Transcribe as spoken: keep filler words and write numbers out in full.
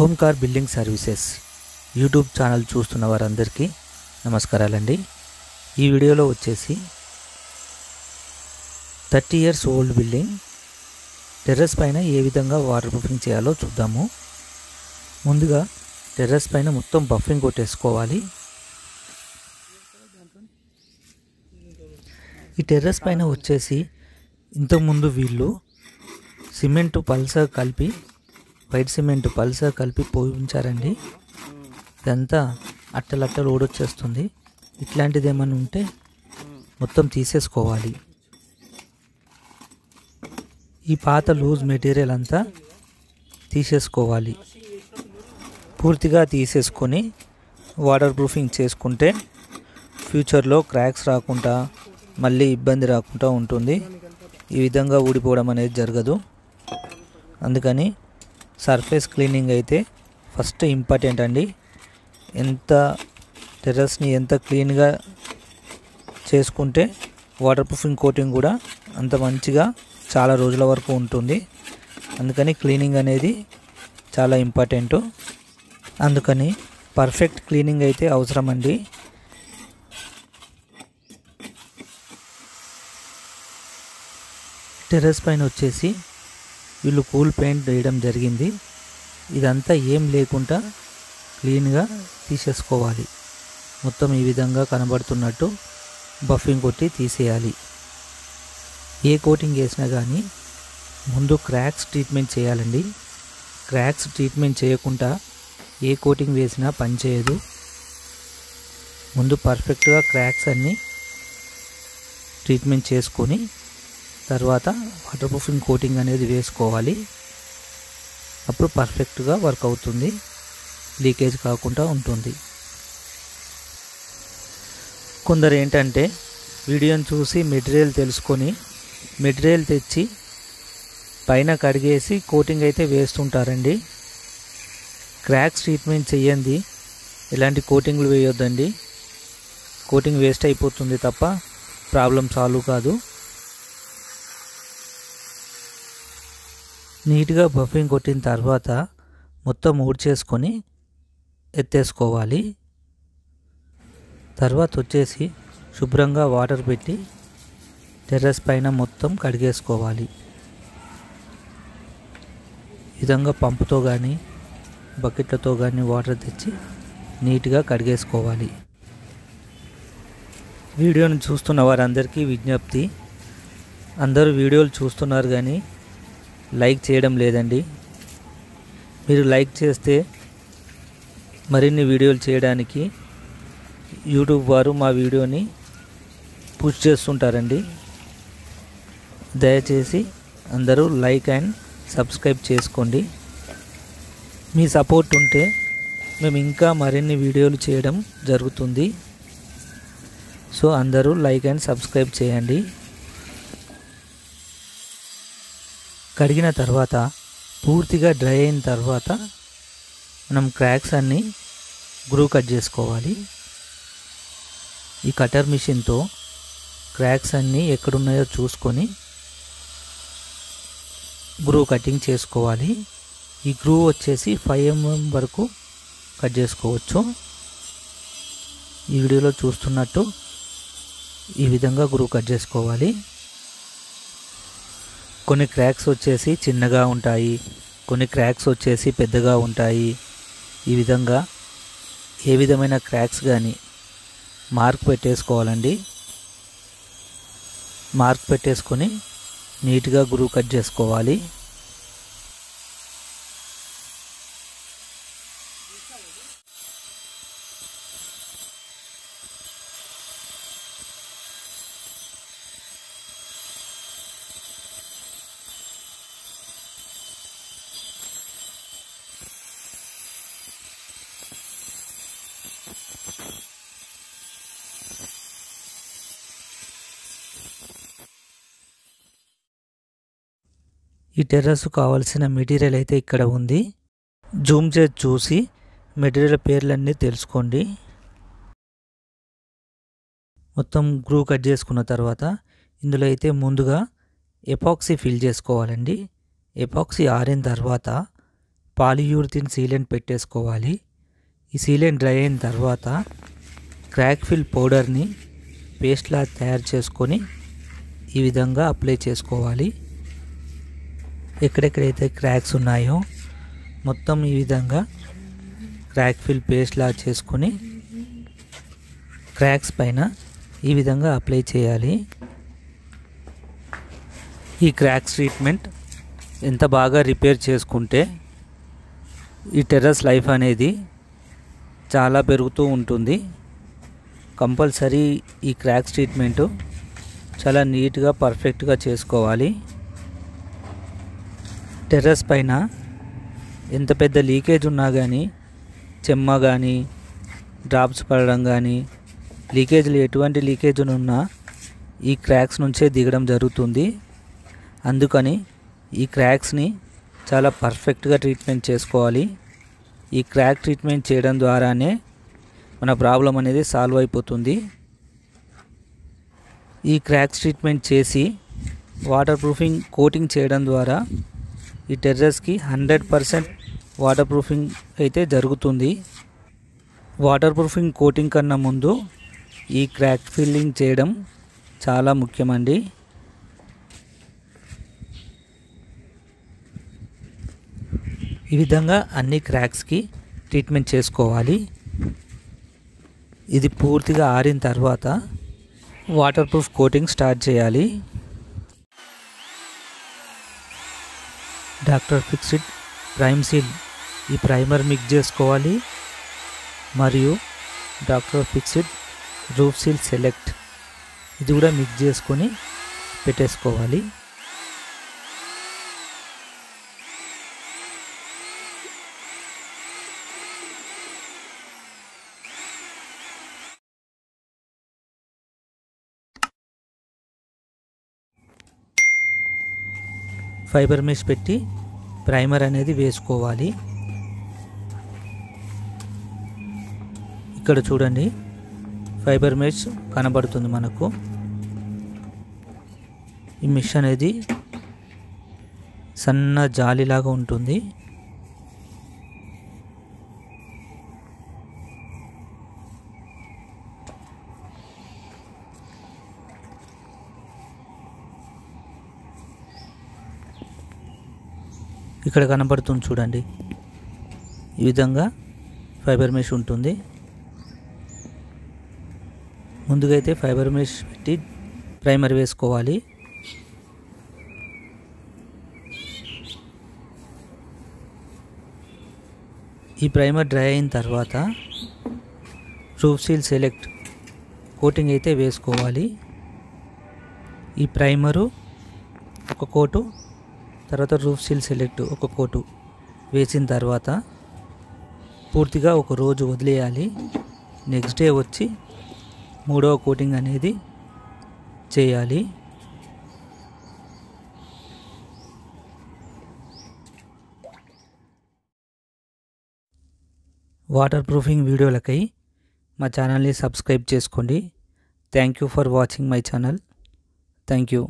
Omkar building services YouTube channel చూస్తున్న వారందరికీ నమస్కారాలండి। ఈ వీడియోలో వచ్చేసి thirty years old building terrace పైన ఏ విధంగా వాటర్ బఫింగ్ చేయాలో చూద్దాము। ముందుగా టెర్రస్ పైన మొత్తం బఫింగ్ కొట్టేసుకోవాలి। ఈ టెర్రస్ పైన వచ్చేసి ఇంతకుముందు వీళ్ళు సిమెంట్ పల్స కలిపి వైట్ సిమెంట్ పల్స కలిపి పోయించారండి। ఇదంతా అట్టలట్టలు ఓడొచ్చేస్తుంది, ఇట్లాంటిది ఏమన్నా ఉంటే మొత్తం తీసేసుకోవాలి। ఈ పాత లూజ్ మెటీరియల్ అంతా తీసేసుకోవాలి। పూర్తిగా తీసేసుకొని వాటర్ ప్రూఫింగ్ చేసుకుంటే ఫ్యూచర్లో క్రాక్స్ రాకుండా మళ్ళీ ఇబ్బంది రాకుండా ఉంటుంది, ఈ విధంగా ఊడిపోవడం అనేది జరగదు। అందుకని సర్ఫేస్ క్లీనింగ్ అయితే ఫస్ట్ ఇంపార్టెంట్ అండి। ఎంత టెర్రస్ని ఎంత క్లీన్గా చేసుకుంటే వాటర్ ప్రూఫింగ్ కోటింగ్ కూడా అంత మంచిగా చాలా రోజుల వరకు ఉంటుంది। అందుకని క్లీనింగ్ అనేది చాలా ఇంపార్టెంట్, అందుకని పర్ఫెక్ట్ క్లీనింగ్ అయితే అవసరం అండి। టెర్రస్ పైన వచ్చేసి వీళ్ళు కూల్ పెయింట్ వేయడం జరిగింది, ఇదంతా ఏం లేకుండా క్లీన్గా తీసేసుకోవాలి। మొత్తం ఈ విధంగా కనబడుతున్నట్టు బఫింగ్ కొట్టి తీసేయాలి। ఏ కోటింగ్ వేసినా కానీ ముందు క్రాక్స్ ట్రీట్మెంట్ చేయాలండి। క్రాక్స్ ట్రీట్మెంట్ చేయకుండా ఏ కోటింగ్ వేసినా పనిచేయదు। ముందు పర్ఫెక్ట్గా క్రాక్స్ అన్నీ ట్రీట్మెంట్ చేసుకొని తర్వాత వాటర్ ప్రూఫింగ్ కోటింగ్ అనేది వేసుకోవాలి, అప్పుడు పర్ఫెక్ట్గా వర్క్ అవుతుంది, లీకేజ్ కాకుండా ఉంటుంది। కొందరు ఏంటంటే వీడియోని చూసి మెటీరియల్ తెలుసుకొని మెటీరియల్ తెచ్చి పైన కడిగేసి కోటింగ్ అయితే వేస్తుంటారండి। క్రాక్స్ ట్రీట్మెంట్ చేయండి, ఇలాంటి కోటింగ్లు వేయొద్దండి। కోటింగ్ వేస్ట్ అయిపోతుంది తప్ప ప్రాబ్లం సాల్వ్ కాదు। నీట్గా బఫింగ్ కొట్టిన తర్వాత మొత్తం ఊడ్చేసుకొని ఎత్తేసుకోవాలి। తర్వాత వచ్చేసి శుభ్రంగా వాటర్ పెట్టి టెర్రస్ పైన మొత్తం కడిగేసుకోవాలి। ఈ విధంగా పంపుతో కానీ బకెట్లతో కానీ వాటర్ తెచ్చి నీట్గా కడిగేసుకోవాలి। వీడియోను చూస్తున్న వారందరికీ విజ్ఞప్తి, అందరూ వీడియోలు చూస్తున్నారు కానీ లైక్ చేయడం లేదండి। మీరు లైక్ చేస్తే మరిన్ని వీడియోలు చేయడానికి యూట్యూబ్ వారు మా వీడియోని పుష్ చేస్తుంటారండి। దయచేసి అందరూ లైక్ అండ్ సబ్స్క్రైబ్ చేసుకోండి। మీ సపోర్ట్ ఉంటే మేము ఇంకా మరిన్ని వీడియోలు చేయడం జరుగుతుంది। సో అందరూ లైక్ అండ్ సబ్స్క్రైబ్ చేయండి। కడిగిన తర్వాత పూర్తిగా డ్రై అయిన తర్వాత మనం క్రాక్స్ అన్నీ గ్రూ కట్ చేసుకోవాలి। ఈ కటర్ మిషన్తో క్రాక్స్ అన్నీ ఎక్కడున్నాయో చూసుకొని గ్రూ కటింగ్ చేసుకోవాలి। ఈ గ్రూ వచ్చేసి ఫైవ్ ఎంఎం వరకు కట్ చేసుకోవచ్చు। ఈ వీడియోలో చూస్తున్నట్టు ఈ విధంగా గ్రూ కట్ చేసుకోవాలి। కొన్ని క్రాక్స్ వచ్చేసి చిన్నగా ఉంటాయి, కొన్ని క్రాక్స్ వచ్చేసి పెద్దగా ఉంటాయి। ఈ విధంగా ఏ విధమైన క్రాక్స్ కానీ మార్క్ పెట్టేసుకోవాలండి। మార్క్ పెట్టేసుకొని నీట్గా గ్రూ కట్ చేసుకోవాలి। ఈ టెర్రస్ కావాల్సిన మెటీరియల్ అయితే ఇక్కడ ఉంది, జూమ్ చేసి చూసి మెటీరియల్ పేర్లన్నీ తెలుసుకోండి। మొత్తం గ్రూ కట్ చేసుకున్న తర్వాత ఇందులో అయితే ముందుగా ఎపాక్సీ ఫిల్ చేసుకోవాలండి। ఎపాక్సీ ఆరిన తర్వాత పాలియూరిథిన్ సీలెంట్ పెట్టేసుకోవాలి। ఈ సీలెంట్ డ్రై అయిన తర్వాత క్రాక్ ఫిల్ పౌడర్ని పేస్ట్లా తయారు చేసుకొని ఈ విధంగా అప్లై చేసుకోవాలి। ఎక్కడెక్కడైతే క్రాక్స్ ఉన్నాయో మొత్తం ఈ విధంగా క్రాక్ ఫిల్ పేస్ట్లా చేసుకొని క్రాక్స్ పైన ఈ విధంగా అప్లై చేయాలి। ఈ క్రాక్స్ ట్రీట్మెంట్ ఎంత బాగా రిపేర్ చేసుకుంటే ఈ టెర్రస్ లైఫ్ అనేది చాలా పెరుగుతూ ఉంటుంది। కంపల్సరీ ఈ క్రాక్స్ ట్రీట్మెంట్ చాలా నీట్గా పర్ఫెక్ట్గా చేసుకోవాలి। టెర్రస్ పైన ఎంత పెద్ద లీకేజ్ ఉన్నా కానీ చెమ్మ కానీ డ్రాప్స్ పడడం కానీ లీకేజ్లు ఎటువంటి లీకేజ్ ఉన్నా ఈ క్రాక్స్ నుంచే దిగడం జరుగుతుంది। అందుకని ఈ క్రాక్స్ని చాలా పర్ఫెక్ట్గా ట్రీట్మెంట్ చేసుకోవాలి। ఈ క్రాక్ ట్రీట్మెంట్ చేయడం ద్వారానే మన ప్రాబ్లం అనేది సాల్వ్ అయిపోతుంది। ఈ క్రాక్స్ ట్రీట్మెంట్ చేసి వాటర్ ప్రూఫింగ్ కోటింగ్ చేయడం ద్వారా ఈ టెర్రస్కి హండ్రెడ్ పర్సెంట్ వాటర్ ప్రూఫింగ్ అయితే జరుగుతుంది। వాటర్ ప్రూఫింగ్ కోటింగ్ కన్నా ముందు ఈ క్రాక్ ఫిల్లింగ్ చేయడం చాలా ముఖ్యమండి। ఈ విధంగా అన్ని క్రాక్స్కి ట్రీట్మెంట్ చేసుకోవాలి। ఇది పూర్తిగా ఆరిన తర్వాత వాటర్ ప్రూఫ్ కోటింగ్ స్టార్ట్ చేయాలి। డాక్టర్ ఫిక్సిడ్ ప్రైమ్ సీల్ ఈ ప్రైమర్ మిక్స్ చేసుకోవాలి మరియు doctor Fixit roof seal select ఇది కూడా మిక్స్ చేసుకొని పెట్టేసుకోవాలి। ఫైబర్ మెష్ పెట్టి ప్రైమర్ అనేది వేసుకోవాలి। ఇక్కడ చూడండి ఫైబర్ మెష్ కనబడుతుంది మనకు। ఈ మెష్ అనేది సన్న జాలిలాగా ఉంటుంది। ఇక్కడ కనబడుతుంది చూడండి, ఈ విధంగా ఫైబర్ మెష్ ఉంటుంది। ముందుగా అయితే ఫైబర్ మెష్ పెట్టి ప్రైమర్ వేసుకోవాలి। ఈ ప్రైమర్ డ్రై అయిన తర్వాత రూఫ్ సీల్ సెలెక్ట్ కోటింగ్ అయితే వేసుకోవాలి। ఈ ప్రైమరు ఒక కోటు తర్వాత రూఫ్ సీల్ సెలెక్ట్ ఒక కోటు వేసిన తర్వాత పూర్తిగా ఒక రోజు వదిలేయాలి। నెక్స్ట్ డే వచ్చి మూడవ కోటింగ్ అనేది చేయాలి। వాటర్ ప్రూఫింగ్ వీడియోలకై మా ఛానల్ని సబ్స్క్రైబ్ చేసుకోండి। Thank you for watching my channel. Thank you.